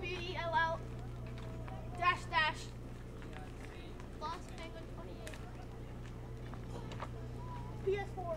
WELL dash dash Last Penguin 28 PS4.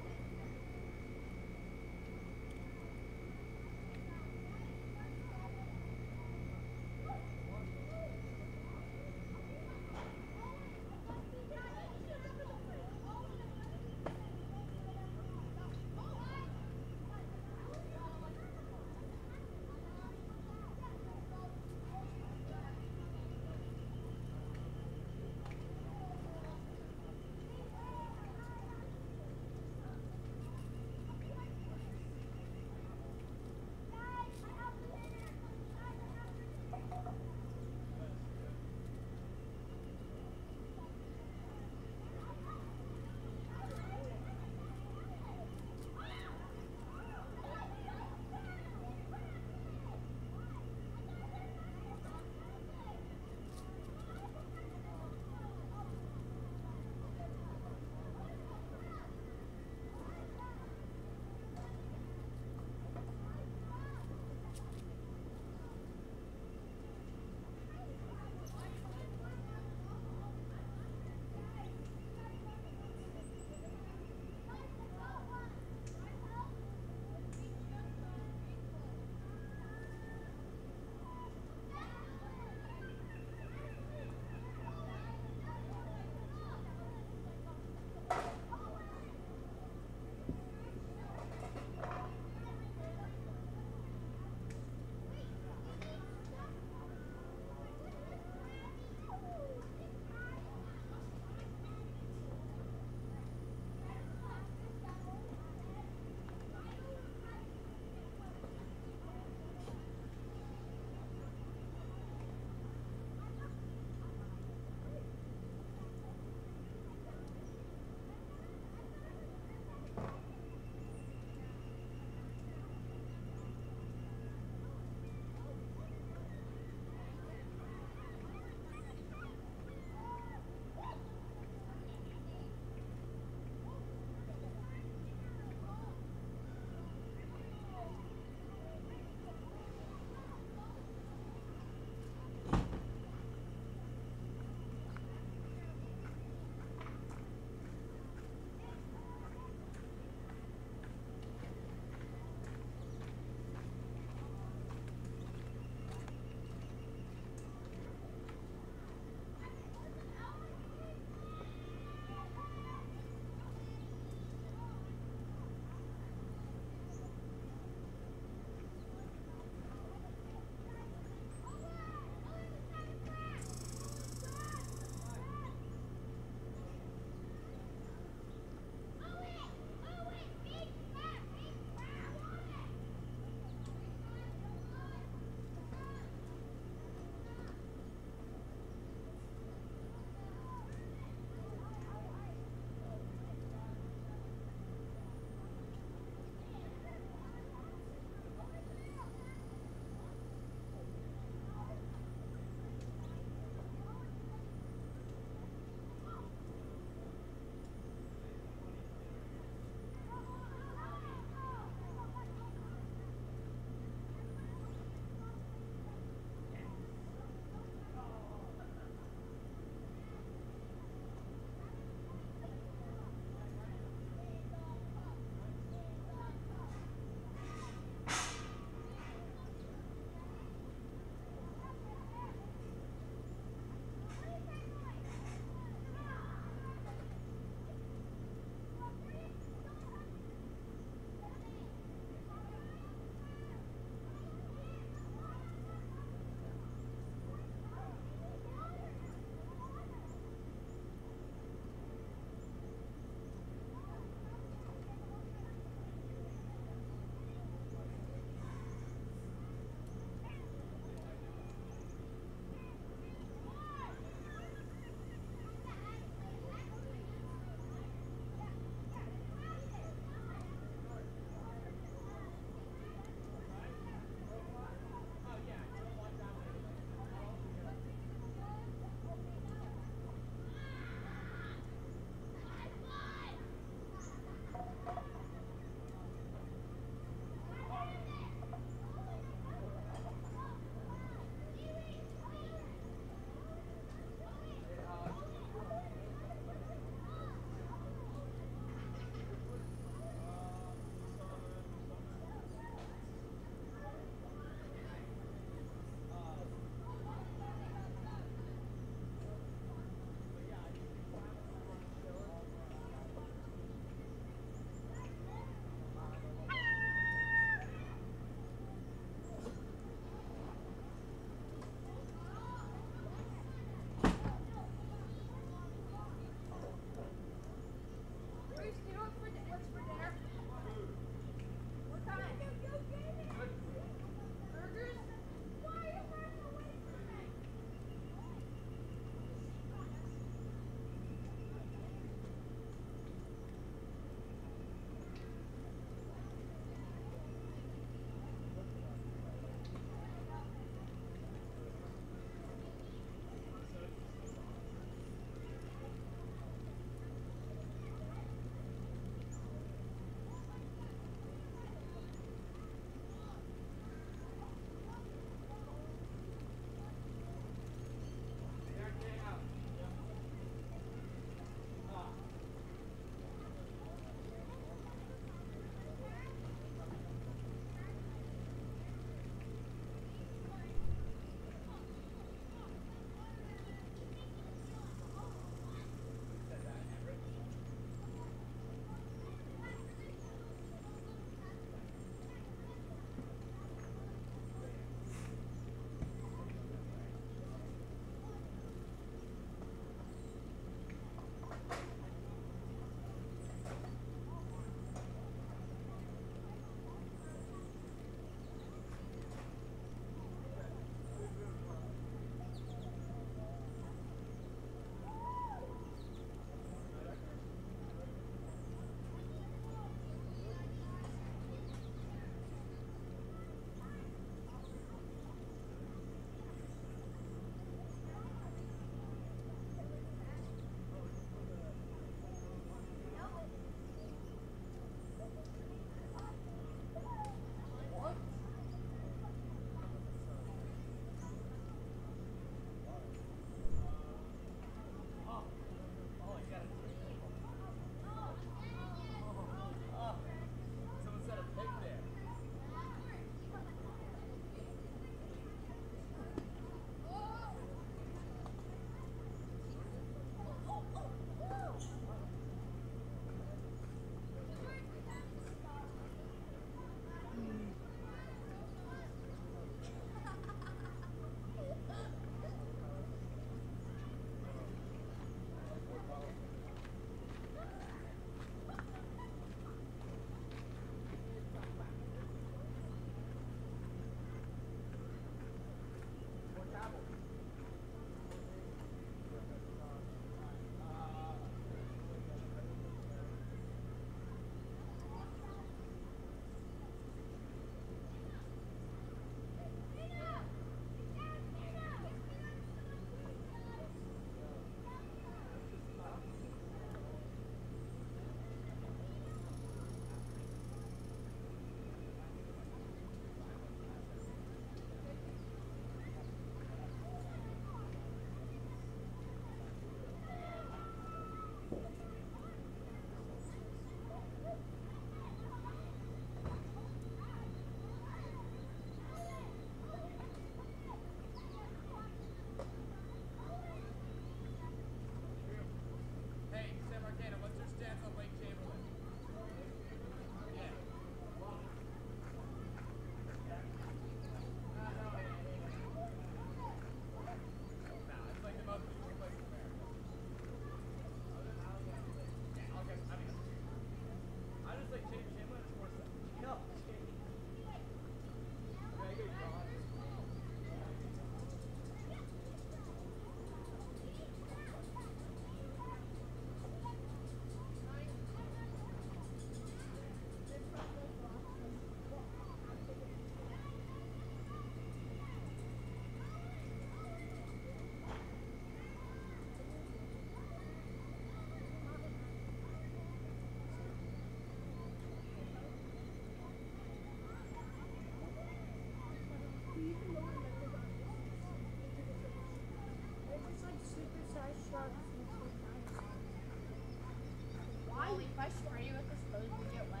Owie, if I spray you with this hose, will you get wet?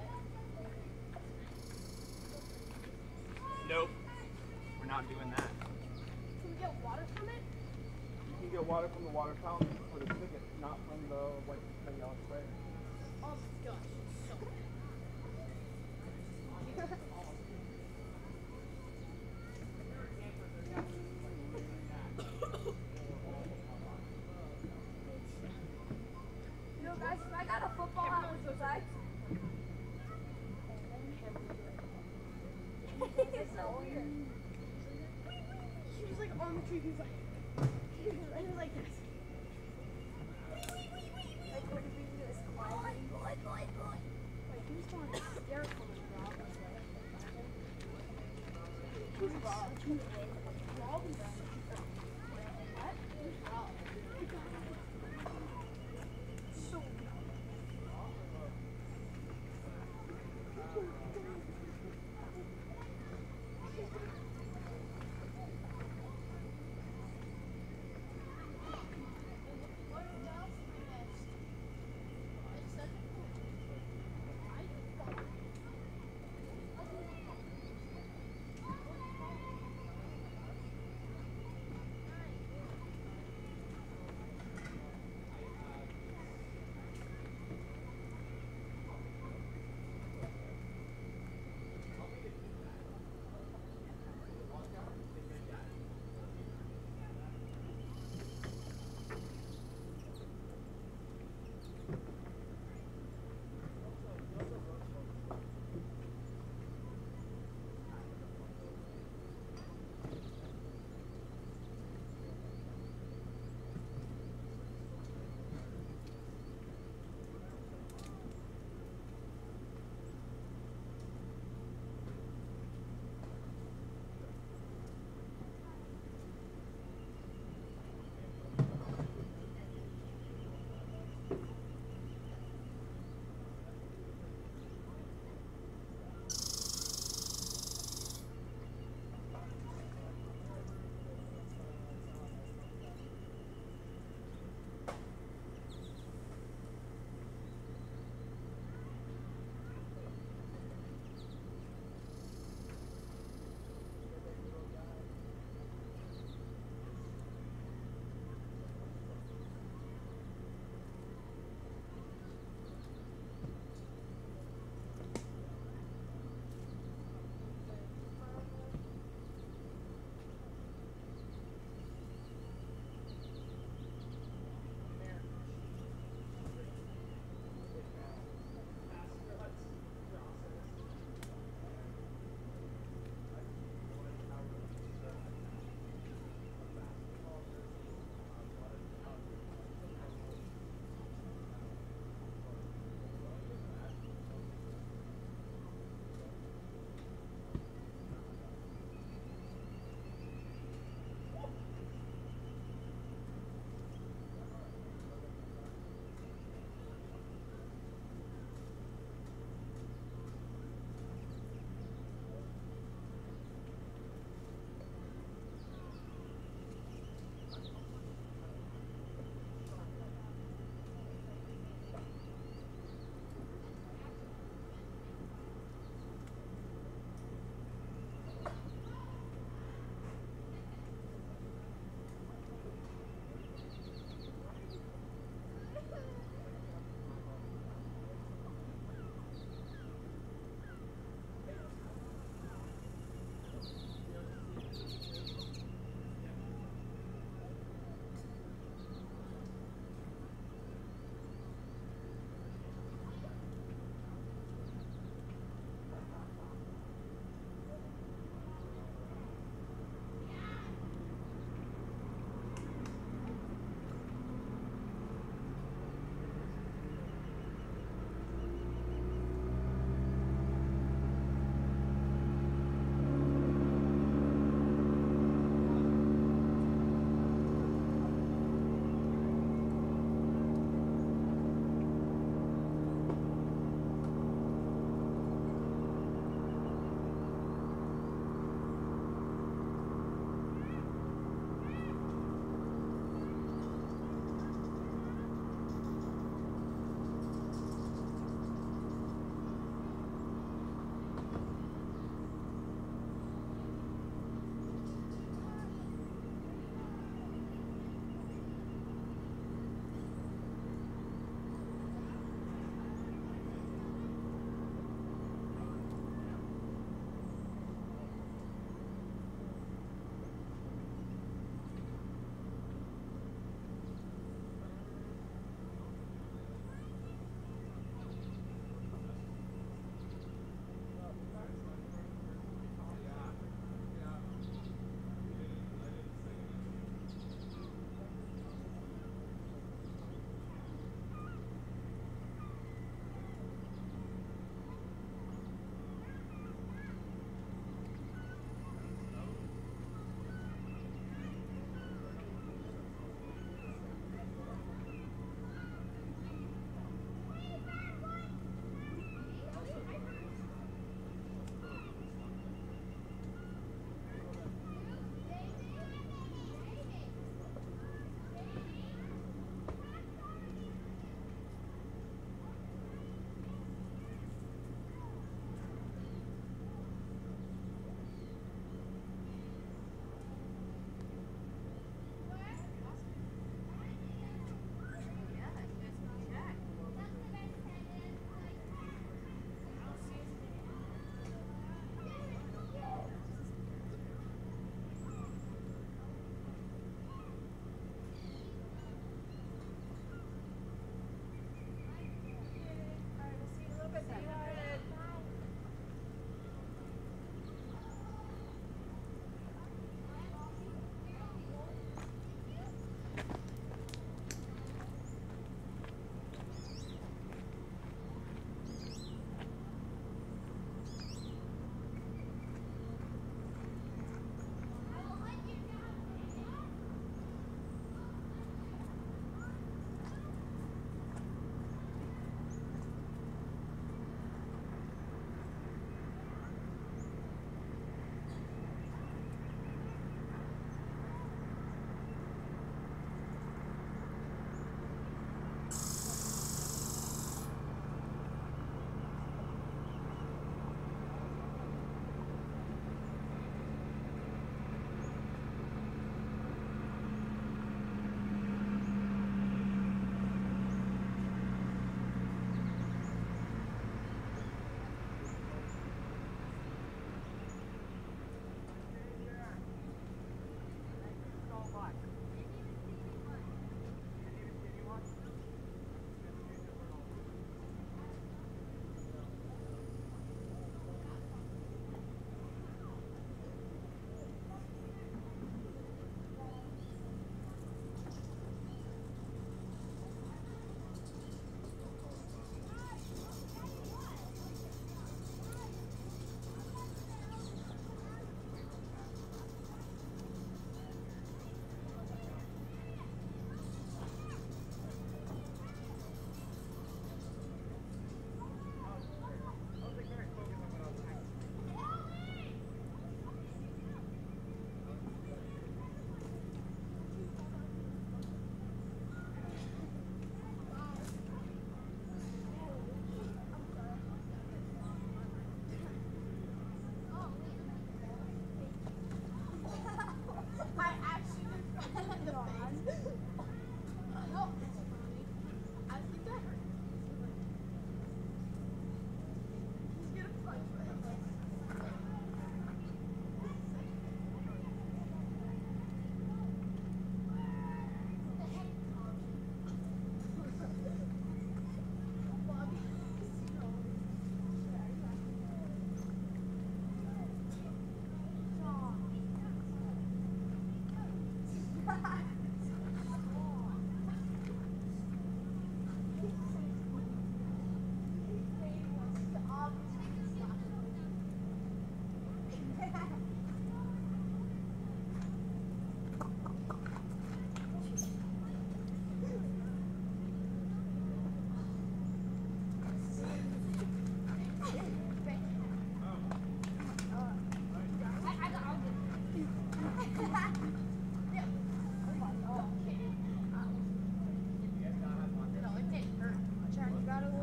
Nope. We're not doing that. Can we get water from it? You can get water from the water fountain for the ticket, not from the white y'all spray. Oh my gosh, it's so bad.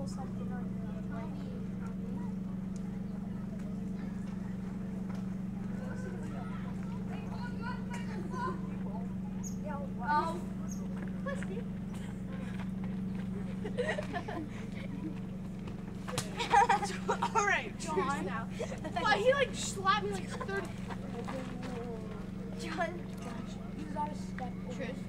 something on your own way. Alright, John. Now. Wow, he like slapped me like 30. John. He was out of step. Trish.